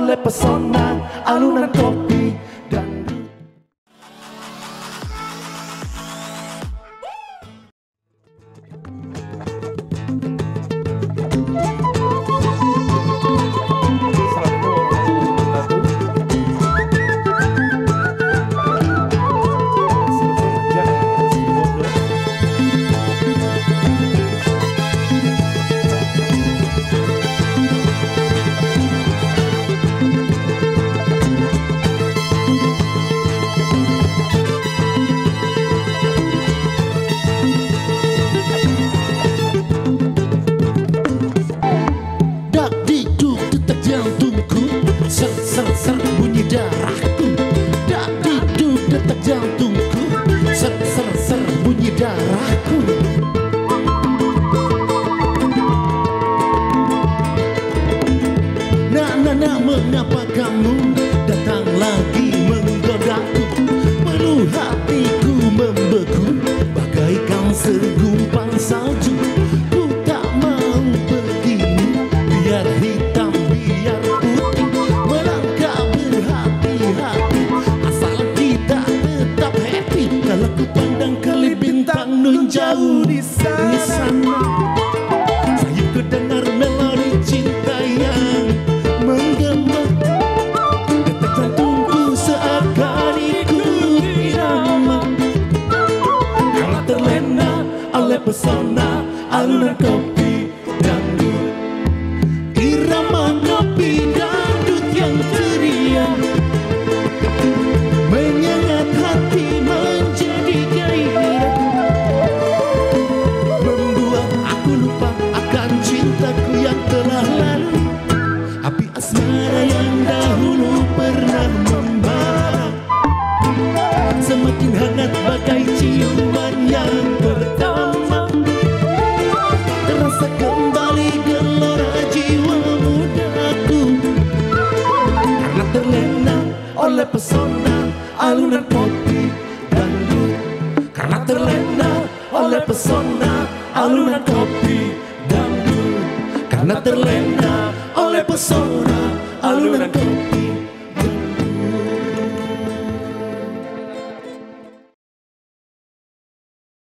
oleh pesona alunan kopi dangdut. Mengapa kamu datang lagi menggodaku? Penuh hatiku membeku, bagaikan segumpang salju. Ku tak mau begini, biar hitam biar putih. Melangkah berhati-hati, asal kita tetap happy. Kalau ku pandang kali bintang nun jauh di sana, saya ku dengar melodi cinta yang pesona alunan kopi dangdut, irama kopi dangdut yang ceria menyengat hati, menjadi gairah, membuat aku lupa akan cintaku yang telah lalu. Api asmara yang dahulu pernah membara semakin hangat bagai ciuman yang pertama. Oleh pesona alunan kopi dangdut, karena terlena oleh pesona alunan kopi dangdut, karena terlena oleh pesona alunan kopi.